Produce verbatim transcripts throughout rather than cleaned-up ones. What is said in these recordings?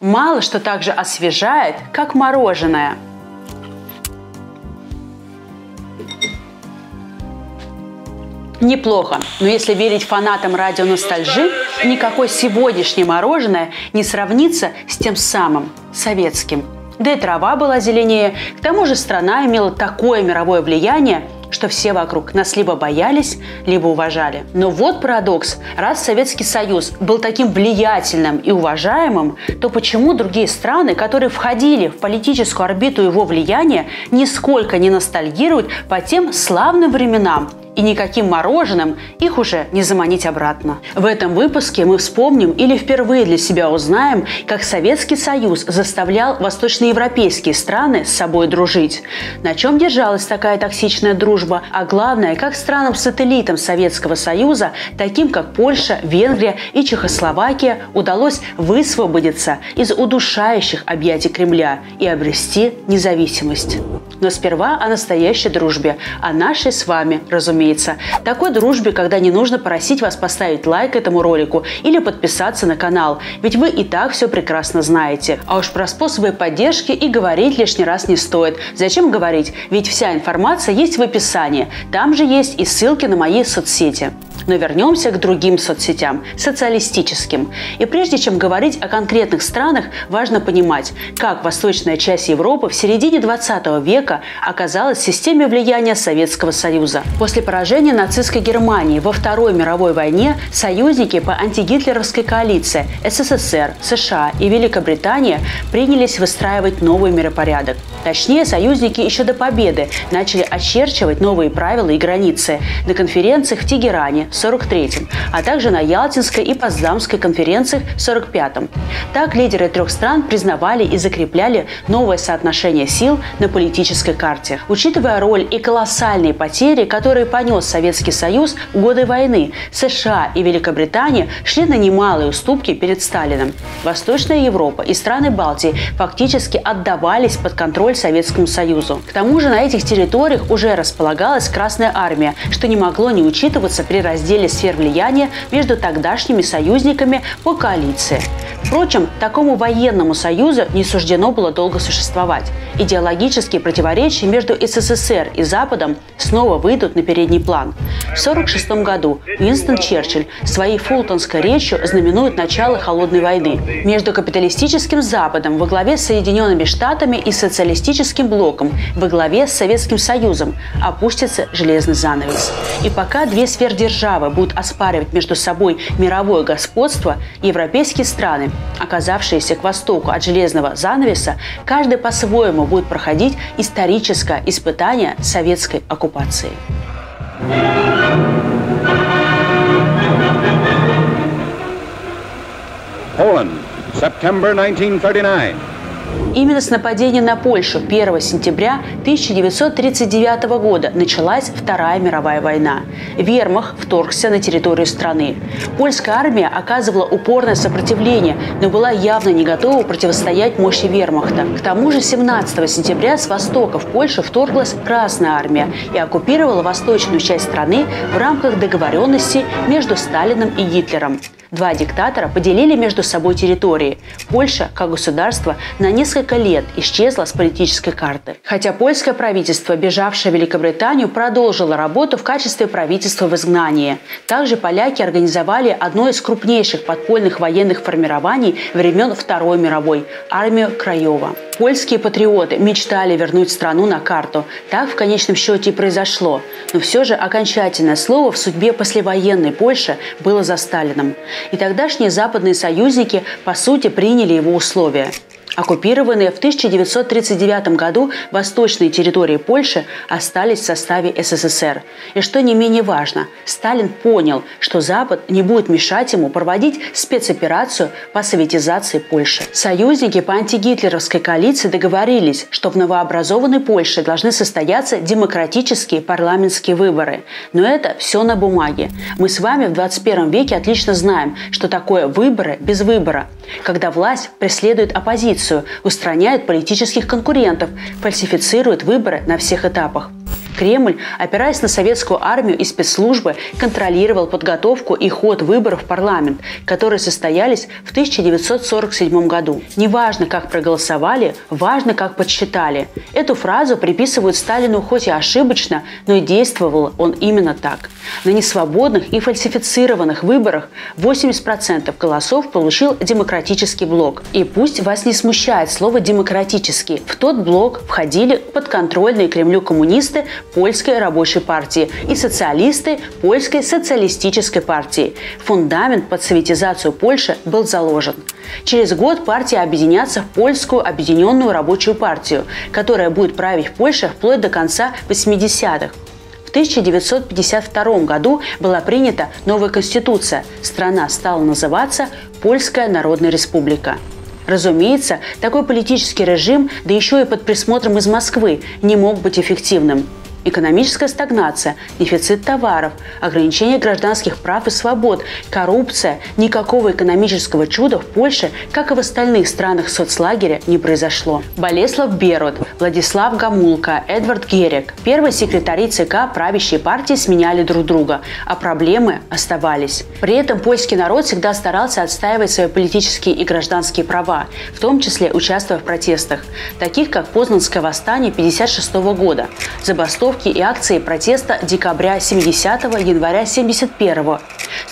Мало что также освежает, как мороженое. Неплохо, но если верить фанатам радио ностальжи, никакое сегодняшнее мороженое не сравнится с тем самым советским. Да и трава была зеленее, к тому же страна имела такое мировое влияние, что все вокруг нас либо боялись, либо уважали. Но вот парадокс. Раз Советский Союз был таким влиятельным и уважаемым, то почему другие страны, которые входили в политическую орбиту его влияния, нисколько не ностальгируют по тем славным временам? И никаким мороженым их уже не заманить обратно. В этом выпуске мы вспомним или впервые для себя узнаем, как Советский Союз заставлял восточноевропейские страны с собой дружить. На чем держалась такая токсичная дружба, а главное, как странам-сателлитам Советского Союза, таким как Польша, Венгрия и Чехословакия, удалось высвободиться из удушающих объятий Кремля и обрести независимость. Но сперва о настоящей дружбе, о нашей с вами, разумеется. Такой дружбе, когда не нужно просить вас поставить лайк этому ролику или подписаться на канал, ведь вы и так все прекрасно знаете. А уж про способы поддержки и говорить лишний раз не стоит. Зачем говорить? Ведь вся информация есть в описании. Там же есть и ссылки на мои соцсети. Но вернемся к другим соцсетям, социалистическим. И прежде чем говорить о конкретных странах, важно понимать, как восточная часть Европы в середине двадцатого века оказалась в системе влияния Советского Союза. После поражения нацистской Германии во Второй мировой войне союзники по антигитлеровской коалиции СССР, США и Великобритания принялись выстраивать новый миропорядок. Точнее, союзники еще до победы начали очерчивать новые правила и границы на конференциях в Тегеране в сорок третьем, а также на Ялтинской и Потсдамской конференциях в сорок пятом. Так лидеры трех стран признавали и закрепляли новое соотношение сил на политической карте. Учитывая роль и колоссальные потери, которые понес Советский Союз в годы войны, США и Великобритания шли на немалые уступки перед Сталиным. Восточная Европа и страны Балтии фактически отдавались под контроль Советскому Союзу. К тому же на этих территориях уже располагалась Красная Армия, что не могло не учитываться при разделе сфер влияния между тогдашними союзниками по коалиции. Впрочем, такому военному союзу не суждено было долго существовать. Идеологические противоречия между СССР и Западом снова выйдут на передний план. В сорок шестом году Уинстон Черчилль своей фултонской речью знаменует начало холодной войны между капиталистическим Западом во главе с Соединенными Штатами и социалистическим блоком во главе с Советским Союзом. Опустится железный занавес. И пока две сверхдержавы будут оспаривать между собой мировое господство, европейские страны, оказавшиеся к востоку от железного занавеса, каждый по-своему будет проходить историческое испытание советской оккупации. Poland, September nineteen thirty-nine. Именно с нападения на Польшу первого сентября тысяча девятьсот тридцать девятого года началась Вторая мировая война. Вермахт вторгся на территорию страны. Польская армия оказывала упорное сопротивление, но была явно не готова противостоять мощи вермахта. К тому же семнадцатого сентября с востока в Польшу вторглась Красная армия и оккупировала восточную часть страны в рамках договоренности между Сталиным и Гитлером. Два диктатора поделили между собой территории. Польша, как государство, на несколько лет исчезла с политической карты. Хотя польское правительство, бежавшее в Великобританию, продолжило работу в качестве правительства в изгнании. Также поляки организовали одно из крупнейших подпольных военных формирований времен Второй мировой – армию Краева. Польские патриоты мечтали вернуть страну на карту. Так в конечном счете и произошло. Но все же окончательное слово в судьбе послевоенной Польши было за Сталином. И тогдашние западные союзники, по сути, приняли его условия. Оккупированные в тысяча девятьсот тридцать девятом году восточные территории Польши остались в составе СССР. И что не менее важно, Сталин понял, что Запад не будет мешать ему проводить спецоперацию по советизации Польши. Союзники по антигитлеровской коалиции договорились, что в новообразованной Польше должны состояться демократические парламентские выборы. Но это все на бумаге. Мы с вами в двадцать первом веке отлично знаем, что такое выборы без выбора, когда власть преследует оппозицию, устраняет политических конкурентов, фальсифицирует выборы на всех этапах. Кремль, опираясь на советскую армию и спецслужбы, контролировал подготовку и ход выборов в парламент, которые состоялись в тысяча девятьсот сорок седьмом году. «Неважно, как проголосовали, важно, как подсчитали». Эту фразу приписывают Сталину хоть и ошибочно, но и действовал он именно так. На несвободных и фальсифицированных выборах восемьдесят процентов голосов получил демократический блок. И пусть вас не смущает слово «демократический», в тот блок входили подконтрольные Кремлю коммунисты Польской рабочей партии и социалисты Польской социалистической партии. Фундамент под советизацию Польши был заложен. Через год партии объединятся в Польскую объединенную рабочую партию, которая будет править в Польше вплоть до конца восьмидесятых. В тысяча девятьсот пятьдесят втором году была принята новая конституция. Страна стала называться Польская Народная Республика. Разумеется, такой политический режим, да еще и под присмотром из Москвы, не мог быть эффективным. Экономическая стагнация, дефицит товаров, ограничение гражданских прав и свобод, коррупция, никакого экономического чуда в Польше, как и в остальных странах соцлагеря, не произошло. Болеслав Берот, Владислав Гомулка, Эдвард Герек, первые секретари ЦК правящей партии сменяли друг друга, а проблемы оставались. При этом польский народ всегда старался отстаивать свои политические и гражданские права, в том числе участвуя в протестах, таких как Познанское восстание тысяча девятьсот пятьдесят шестого года, забастовка и акции протеста декабря семидесятого, января семьдесят первого,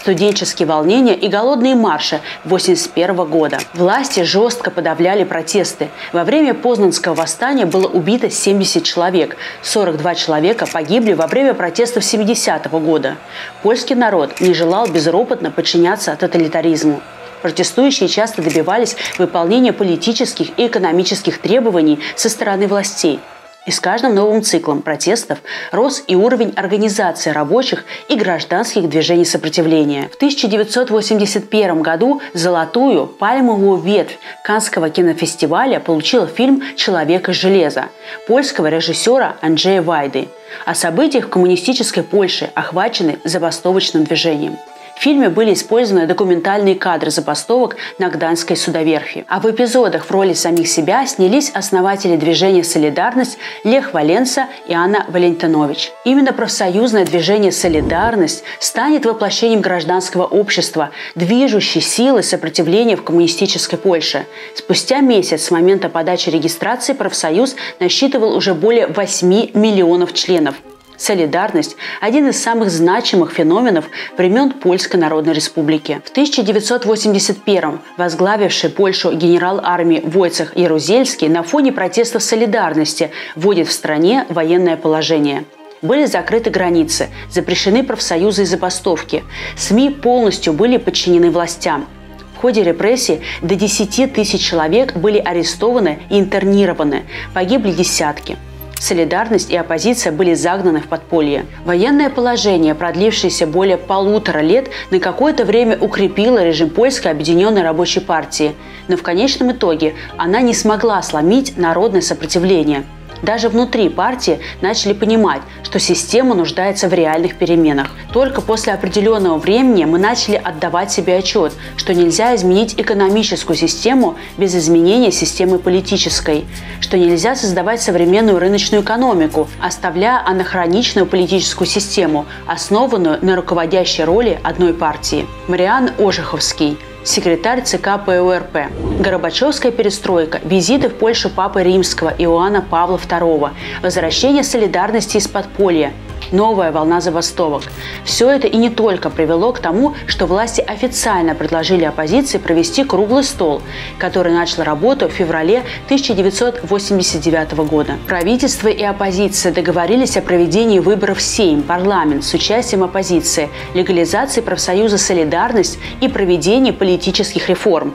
студенческие волнения и голодные марши восемьдесят первого года. Власти жестко подавляли протесты. Во время Познанского восстания было убито семьдесят человек, сорок два человека погибли во время протестов семидесятого года. Польский народ не желал безропотно подчиняться тоталитаризму. Протестующие часто добивались выполнения политических и экономических требований со стороны властей. И с каждым новым циклом протестов рос и уровень организации рабочих и гражданских движений сопротивления. В тысяча девятьсот восемьдесят первом году золотую пальмовую ветвь Каннского кинофестиваля получил фильм «Человек из железа» польского режиссера Анджея Вайды о событиях в коммунистической Польше, охваченной забастовочным движением. В фильме были использованы документальные кадры забастовок на Гданьской судоверфи. А в эпизодах в роли самих себя снялись основатели движения «Солидарность» Лех Валенса и Анна Валентинович. Именно профсоюзное движение «Солидарность» станет воплощением гражданского общества, движущей силы сопротивления в коммунистической Польше. Спустя месяц с момента подачи регистрации профсоюз насчитывал уже более восьми миллионов членов. Солидарность – один из самых значимых феноменов времен Польской Народной Республики. В тысяча девятьсот восемьдесят первом возглавивший Польшу генерал армии Войцех Ярузельский на фоне протестов солидарности вводит в стране военное положение. Были закрыты границы, запрещены профсоюзы и забастовки. СМИ полностью были подчинены властям. В ходе репрессий до десяти тысяч человек были арестованы и интернированы, погибли десятки. Солидарность и оппозиция были загнаны в подполье. Военное положение, продлившееся более полутора лет, на какое-то время укрепило режим Польской объединенной рабочей партии. Но в конечном итоге она не смогла сломить народное сопротивление. Даже внутри партии начали понимать, что система нуждается в реальных переменах. Только после определенного времени мы начали отдавать себе отчет, что нельзя изменить экономическую систему без изменения системы политической, что нельзя создавать современную рыночную экономику, оставляя анахроничную политическую систему, основанную на руководящей роли одной партии. Мариан Ожиховский, секретарь ЦК ПОРП. Горбачевская перестройка, визиты в Польшу Папы Римского Иоанна Павла второго, возвращение солидарности из подполья, новая волна забастовок. Все это и не только привело к тому, что власти официально предложили оппозиции провести круглый стол, который начал работу в феврале тысяча девятьсот восемьдесят девятого года. Правительство и оппозиция договорились о проведении выборов в Сейм, парламент с участием оппозиции, легализации профсоюза «Солидарность» и проведении политических политических реформ.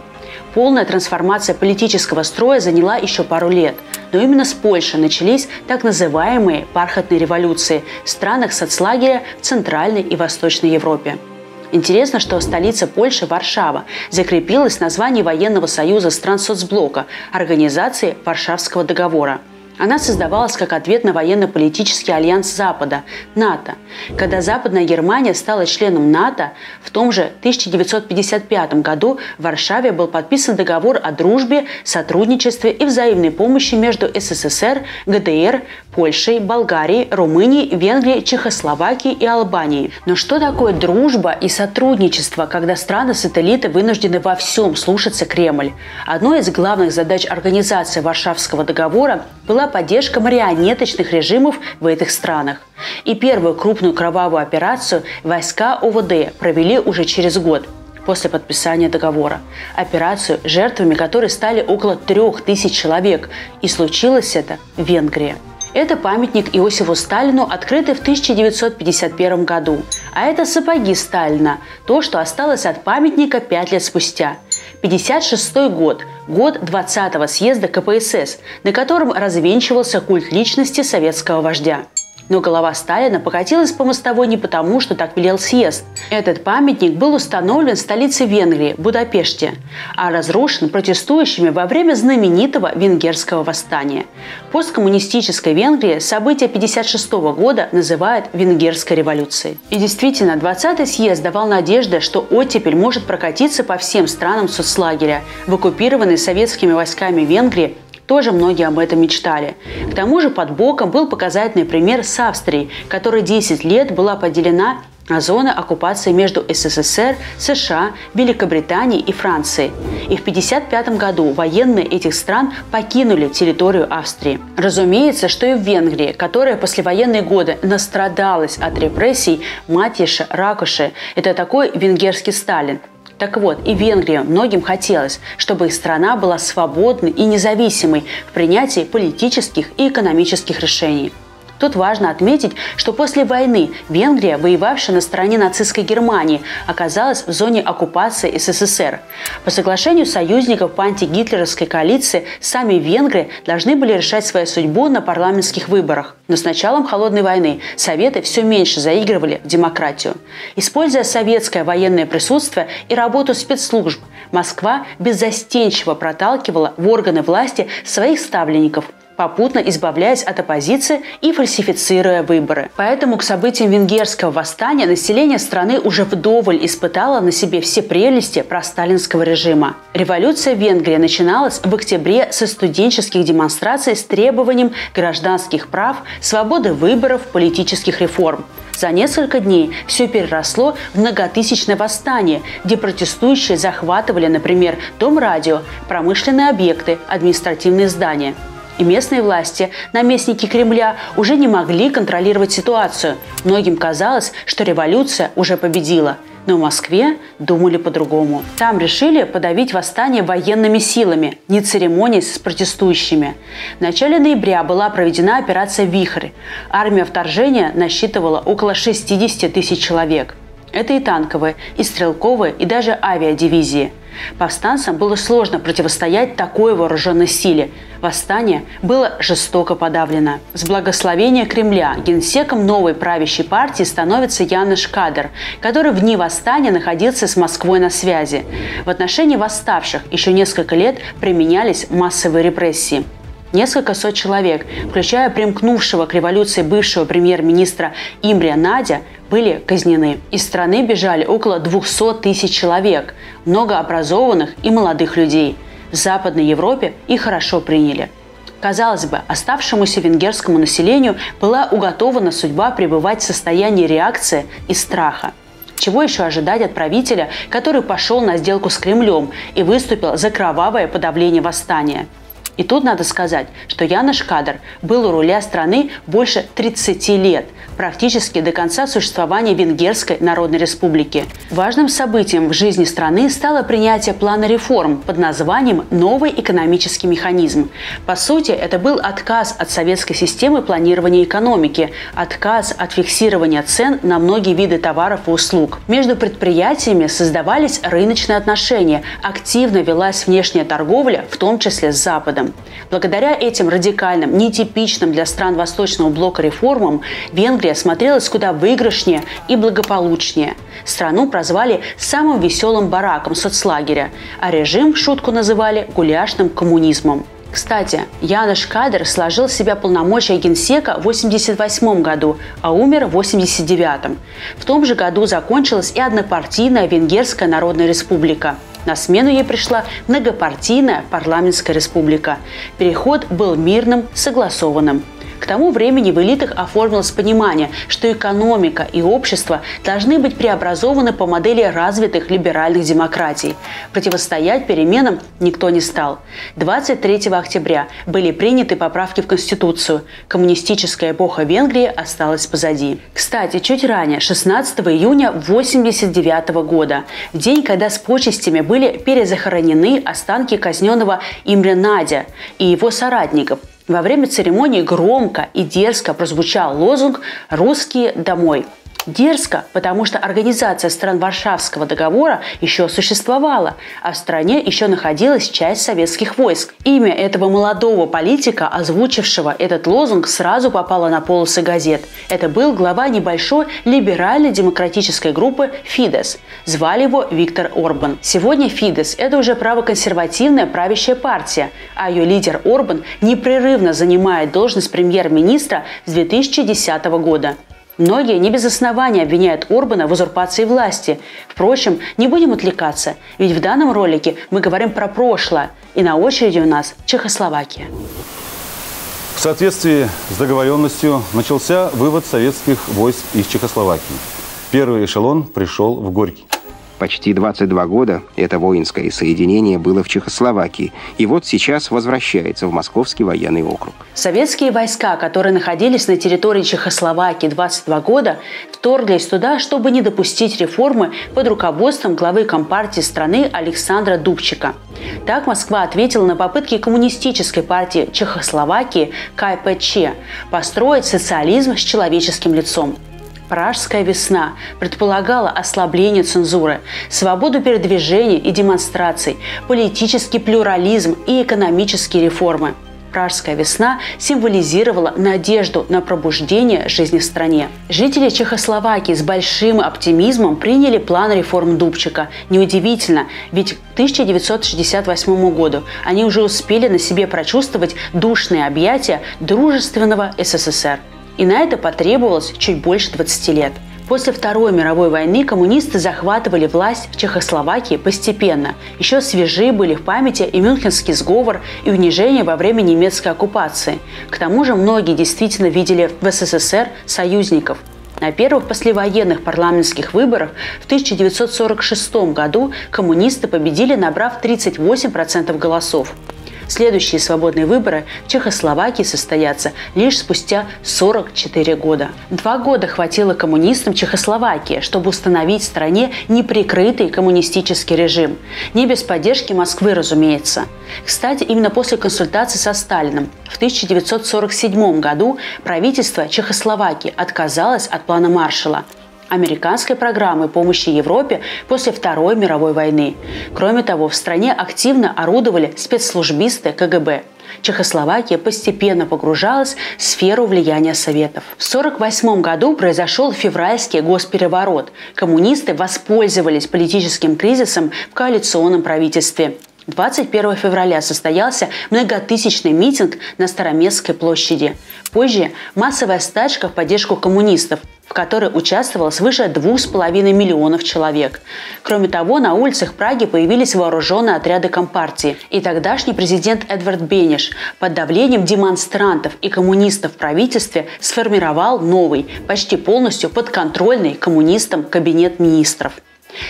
Полная трансформация политического строя заняла еще пару лет, но именно с Польши начались так называемые «бархатные революции» в странах соцлагеря в Центральной и Восточной Европе. Интересно, что столица Польши, Варшава, закрепилась в названии Военного союза стран соцблока, Организации Варшавского договора. Она создавалась как ответ на военно-политический альянс Запада – НАТО, когда Западная Германия стала членом НАТО, в том же тысяча девятьсот пятьдесят пятом году в Варшаве был подписан договор о дружбе, сотрудничестве и взаимной помощи между СССР, ГДР, Польшей, Болгарией, Румынией, Венгрией, Чехословакией и Албанией. Но что такое дружба и сотрудничество, когда страны-сателлиты вынуждены во всем слушаться Кремль? Одной из главных задач Организации Варшавского договора была поддержка марионеточных режимов в этих странах. И первую крупную кровавую операцию войска ОВД провели уже через год после подписания договора. Операцию, жертвами которой стали около трех тысяч человек. И случилось это в Венгрии. Это памятник Иосифу Сталину, открытый в тысяча девятьсот пятьдесят первом году. А это сапоги Сталина, то, что осталось от памятника пять лет спустя. пятьдесят шестой год, год двадцатого съезда КПСС, на котором развенчивался культ личности советского вождя. Но голова Сталина покатилась по мостовой не потому, что так велел съезд. Этот памятник был установлен в столице Венгрии, Будапеште, а разрушен протестующими во время знаменитого венгерского восстания. Посткоммунистическая Венгрия события тысяча девятьсот пятьдесят шестого года называет Венгерской революцией. И действительно, двадцатый съезд давал надежды, что оттепель может прокатиться по всем странам соцлагеря, в оккупированной советскими войсками Венгрии. Тоже многие об этом мечтали. К тому же под боком был показательный пример с Австрией, которой десять лет была поделена на зоны оккупации между СССР, США, Великобританией и Францией. И в тысяча девятьсот пятьдесят пятом году военные этих стран покинули территорию Австрии. Разумеется, что и в Венгрии, которая послевоенные годы настрадалась от репрессий Матьяша Ракоши, это такой венгерский Сталин. Так вот, и в Венгрии многим хотелось, чтобы их страна была свободной и независимой в принятии политических и экономических решений. Тут важно отметить, что после войны Венгрия, воевавшая на стороне нацистской Германии, оказалась в зоне оккупации СССР. По соглашению союзников по антигитлеровской коалиции, сами венгры должны были решать свою судьбу на парламентских выборах. Но с началом Холодной войны Советы все меньше заигрывали в демократию. Используя советское военное присутствие и работу спецслужб, Москва беззастенчиво проталкивала в органы власти своих ставленников, попутно избавляясь от оппозиции и фальсифицируя выборы. Поэтому к событиям венгерского восстания население страны уже вдоволь испытало на себе все прелести просталинского режима. Революция в Венгрии начиналась в октябре со студенческих демонстраций с требованием гражданских прав, свободы выборов, политических реформ. За несколько дней все переросло в многотысячное восстание, где протестующие захватывали, например, дом радио, промышленные объекты, административные здания. И местные власти, наместники Кремля, уже не могли контролировать ситуацию. Многим казалось, что революция уже победила. Но в Москве думали по-другому. Там решили подавить восстание военными силами, не церемонясь с протестующими. В начале ноября была проведена операция «Вихрь». Армия вторжения насчитывала около шестидесяти тысяч человек. Это и танковые, и стрелковые, и даже авиадивизии. Повстанцам было сложно противостоять такой вооруженной силе. Восстание было жестоко подавлено. С благословения Кремля генсеком новой правящей партии становится Янош Кадар, который в дни восстания находился с Москвой на связи. В отношении восставших еще несколько лет применялись массовые репрессии. Несколько сот человек, включая примкнувшего к революции бывшего премьер-министра Имре Надя, были казнены. Из страны бежали около двухсот тысяч человек, много образованных и молодых людей. В Западной Европе их хорошо приняли. Казалось бы, оставшемуся венгерскому населению была уготована судьба пребывать в состоянии реакции и страха. Чего еще ожидать от правителя, который пошел на сделку с Кремлем и выступил за кровавое подавление восстания? И тут надо сказать, что Янош Кадар был у руля страны больше тридцати лет, практически до конца существования Венгерской Народной Республики. Важным событием в жизни страны стало принятие плана реформ под названием «Новый экономический механизм». По сути, это был отказ от советской системы планирования экономики, отказ от фиксирования цен на многие виды товаров и услуг. Между предприятиями создавались рыночные отношения, активно велась внешняя торговля, в том числе с Западом. Благодаря этим радикальным, нетипичным для стран Восточного блока реформам, Венгрия смотрелась куда выигрышнее и благополучнее. Страну прозвали самым веселым бараком соцлагеря, а режим в шутку называли гуляшным коммунизмом. К Кстати, Янош Кадар сложил в себя полномочия генсека в тысяча девятьсот восемьдесят восьмом году, а умер в тысяча девятьсот восемьдесят девятом. В том же году закончилась и однопартийная Венгерская Народная Республика. На смену ей пришла многопартийная парламентская республика. Переход был мирным, согласованным. К тому времени в элитах оформилось понимание, что экономика и общество должны быть преобразованы по модели развитых либеральных демократий. Противостоять переменам никто не стал. двадцать третьего октября были приняты поправки в Конституцию. Коммунистическая эпоха Венгрии осталась позади. Кстати, чуть ранее, шестнадцатого июня тысяча девятьсот восемьдесят девятого года, в день, когда с почестями были перезахоронены останки казненного Имре Надя и его соратников, во время церемонии громко и дерзко прозвучал лозунг «Русские домой». Дерзко, потому что Организация стран Варшавского договора еще существовала, а в стране еще находилась часть советских войск. Имя этого молодого политика, озвучившего этот лозунг, сразу попало на полосы газет. Это был глава небольшой либерально-демократической группы «Фидес». Звали его Виктор Орбан. Сегодня «Фидес» – это уже правоконсервативная правящая партия, а ее лидер Орбан непрерывно занимает должность премьер-министра с две тысячи десятого года. Многие не без основания обвиняют Орбана в узурпации власти. Впрочем, не будем отвлекаться, ведь в данном ролике мы говорим про прошлое, и на очереди у нас Чехословакия. В соответствии с договоренностью начался вывод советских войск из Чехословакии. Первый эшелон пришел в Горький. Почти двадцать два года это воинское соединение было в Чехословакии, и вот сейчас возвращается в Московский военный округ. Советские войска, которые находились на территории Чехословакии двадцать два года, вторглись туда, чтобы не допустить реформы под руководством главы Компартии страны Александра Дубчика. Так Москва ответила на попытки коммунистической партии Чехословакии ка пэ че построить социализм с человеческим лицом. Пражская весна предполагала ослабление цензуры, свободу передвижений и демонстраций, политический плюрализм и экономические реформы. Пражская весна символизировала надежду на пробуждение жизни в стране. Жители Чехословакии с большим оптимизмом приняли план реформ Дубчика. Неудивительно, ведь к тысяча девятьсот шестьдесят восьмому году они уже успели на себе прочувствовать душные объятия дружественного эс эс эс эр. И на это потребовалось чуть больше двадцати лет. После Второй мировой войны коммунисты захватывали власть в Чехословакии постепенно. Еще свежи были в памяти и Мюнхенский сговор, и унижение во время немецкой оккупации. К тому же многие действительно видели в эс эс эс эр союзников. На первых послевоенных парламентских выборах в тысяча девятьсот сорок шестом году коммунисты победили, набрав тридцать восемь процентов голосов. Следующие свободные выборы в Чехословакии состоятся лишь спустя сорок четыре года. Два года хватило коммунистам Чехословакии, чтобы установить в стране неприкрытый коммунистический режим. Не без поддержки Москвы, разумеется. Кстати, именно после консультации со Сталиным в тысяча девятьсот сорок седьмом году правительство Чехословакии отказалось от плана Маршалла, американской программы помощи Европе после Второй мировой войны. Кроме того, в стране активно орудовали спецслужбисты ка гэ бэ. Чехословакия постепенно погружалась в сферу влияния Советов. В сорок восьмом году произошел февральский госпереворот. Коммунисты воспользовались политическим кризисом в коалиционном правительстве. двадцать первого февраля состоялся многотысячный митинг на Староместской площади. Позже массовая стачка в поддержку коммунистов, в которой участвовало свыше двух с половиной миллионов человек. Кроме того, на улицах Праги появились вооруженные отряды Компартии. И тогдашний президент Эдвард Бенеш под давлением демонстрантов и коммунистов в правительстве сформировал новый, почти полностью подконтрольный коммунистам кабинет министров.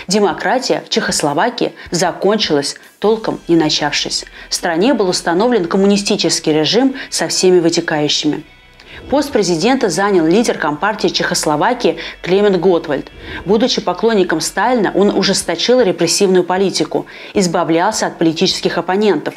Демократия в Чехословакии закончилась, толком не начавшись. В стране был установлен коммунистический режим со всеми вытекающими. Пост президента занял лидер Компартии Чехословакии Клемент Готвальд. Будучи поклонником Сталина, он ужесточил репрессивную политику, избавлялся от политических оппонентов.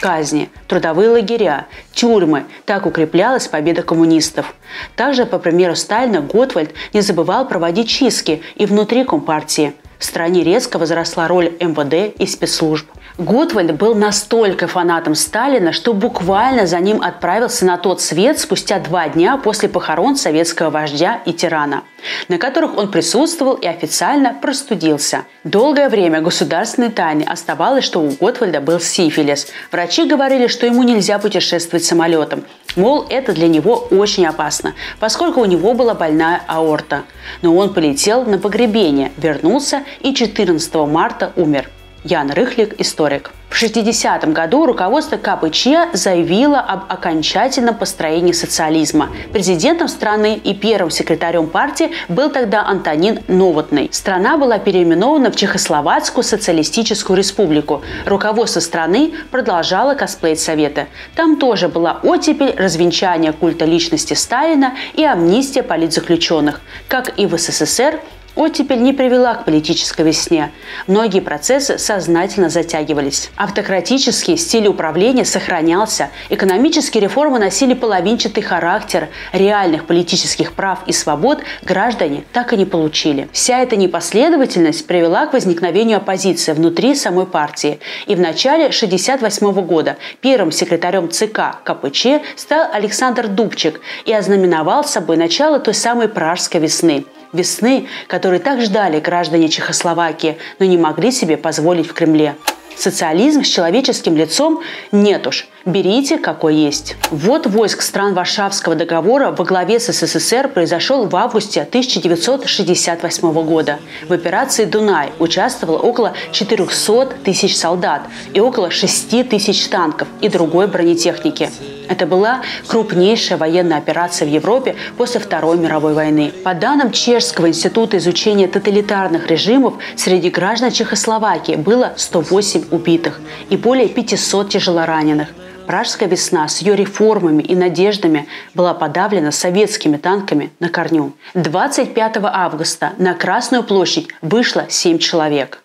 Казни, трудовые лагеря, тюрьмы – так укреплялась победа коммунистов. Также, по примеру Сталина, Готвальд не забывал проводить чистки и внутри Компартии. В стране резко возросла роль эм вэ дэ и спецслужб. Готвальд был настолько фанатом Сталина, что буквально за ним отправился на тот свет спустя два дня после похорон советского вождя и тирана, на которых он присутствовал и официально простудился. Долгое время государственной тайной оставалось, что у Готвальда был сифилис. Врачи говорили, что ему нельзя путешествовать самолетом, мол, это для него очень опасно, поскольку у него была больная аорта. Но он полетел на погребение, вернулся и четырнадцатого марта умер. Ян Рыхлик, историк. В шестидесятом году руководство ка пэ че заявило об окончательном построении социализма. Президентом страны и первым секретарем партии был тогда Антонин Новотны. Страна была переименована в Чехословацкую социалистическую республику. Руководство страны продолжало косплеить советы. Там тоже была оттепель, развенчание культа личности Сталина и амнистия политзаключенных. Как и в эс эс эс эр, оттепель не привела к политической весне. Многие процессы сознательно затягивались. Автократический стиль управления сохранялся. Экономические реформы носили половинчатый характер. Реальных политических прав и свобод граждане так и не получили. Вся эта непоследовательность привела к возникновению оппозиции внутри самой партии. И в начале шестьдесят восьмого года первым секретарем цэ ка ка пэ че стал Александр Дубчик и ознаменовал собой начало той самой Пражской весны. Весны, которые так ждали граждане Чехословакии, но не могли себе позволить в Кремле. Социализм с человеческим лицом? Нет уж, берите какой есть. Ввод войск стран Варшавского договора во главе с эс эс эс эр произошел в августе тысяча девятьсот шестьдесят восьмого года. В операции «Дунай» участвовало около четырёхсот тысяч солдат и около шести тысяч танков и другой бронетехники. Это была крупнейшая военная операция в Европе после Второй мировой войны. По данным Чешского института изучения тоталитарных режимов, среди граждан Чехословакии было сто восемь убитых и более пятисот тяжелораненых. Пражская весна с ее реформами и надеждами была подавлена советскими танками на корню. двадцать пятого августа на Красную площадь вышло семь человек.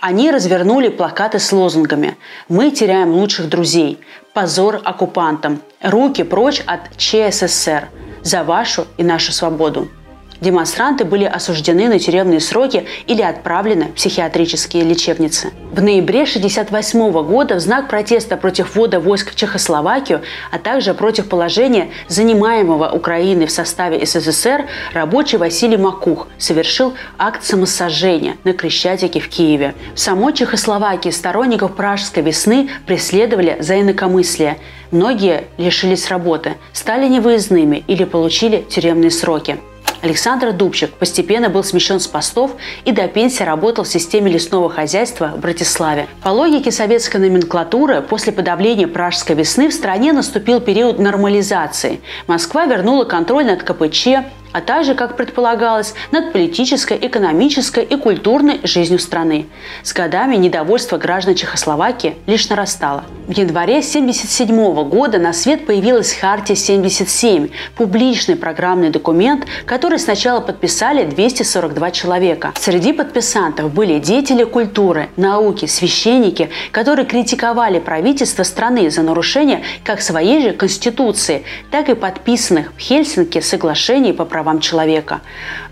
Они развернули плакаты с лозунгами «Мы теряем лучших друзей», «Позор оккупантам», «Руки прочь от че эс эс эр», «За вашу и нашу свободу». Демонстранты были осуждены на тюремные сроки или отправлены в психиатрические лечебницы. В ноябре шестьдесят восьмого года в знак протеста против ввода войск в Чехословакию, а также против положения занимаемого Украины в составе эс эс эс эр, рабочий Василий Макух совершил акт самосожжения на Крещатике в Киеве. В самой Чехословакии сторонников Пражской весны преследовали за инакомыслие. Многие лишились работы, стали невыездными или получили тюремные сроки. Александр Дубчик постепенно был смещен с постов и до пенсии работал в системе лесного хозяйства в Братиславе. По логике советской номенклатуры, после подавления Пражской весны в стране наступил период нормализации. Москва вернула контроль над ка пэ че, а также, как предполагалось, над политической, экономической и культурной жизнью страны. С годами недовольство граждан Чехословакии лишь нарастало. В январе тысяча девятьсот семьдесят седьмого года на свет появилась Хартия семьдесят семь, публичный программный документ, который сначала подписали двести сорок два человека. Среди подписантов были деятели культуры, науки, священники, которые критиковали правительство страны за нарушение как своей же Конституции, так и подписанных в Хельсинки соглашений по правам человека.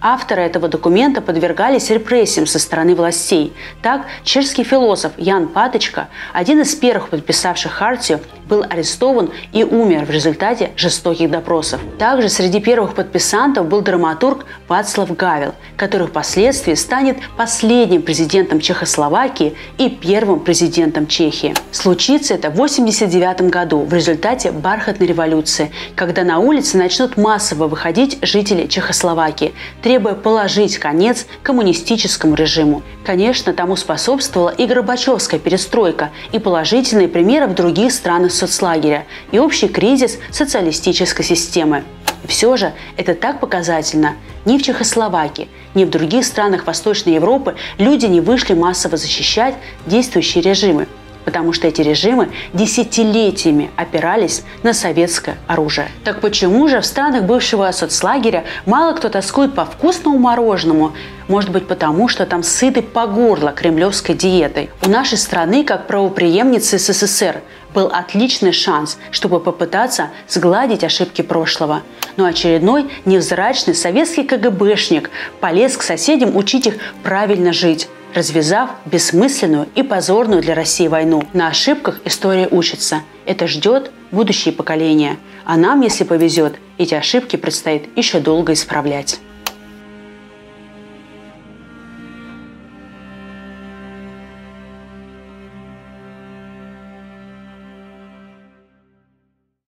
Авторы этого документа подвергались репрессиям со стороны властей. Так, чешский философ Ян Паточка, один из первых подписавших Хартию, был арестован и умер в результате жестоких допросов. Также среди первых подписантов был драматург Вацлав Гавел, который впоследствии станет последним президентом Чехословакии и первым президентом Чехии. Случится это в восемьдесят девятом году в результате Бархатной революции, когда на улице начнут массово выходить жители Чехословакии, требуя положить конец коммунистическому режиму. Конечно, тому способствовала и Горбачевская перестройка, и положительные примеры в других странах соцлагеря, и общий кризис социалистической системы. И все же это так показательно. Ни в Чехословакии, ни в других странах Восточной Европы люди не вышли массово защищать действующие режимы, потому что эти режимы десятилетиями опирались на советское оружие. Так почему же в странах бывшего соцлагеря мало кто тоскует по вкусному мороженому? Может быть, потому, что там сыты по горло кремлевской диетой. У нашей страны, как правопреемницы эс эс эс эр, был отличный шанс, чтобы попытаться сгладить ошибки прошлого. Но очередной невзрачный советский ка гэ бэшник полез к соседям учить их правильно жить. развязав бессмысленную и позорную для России войну. На ошибках история учится. Это ждет будущие поколения. А нам, если повезет, эти ошибки предстоит еще долго исправлять.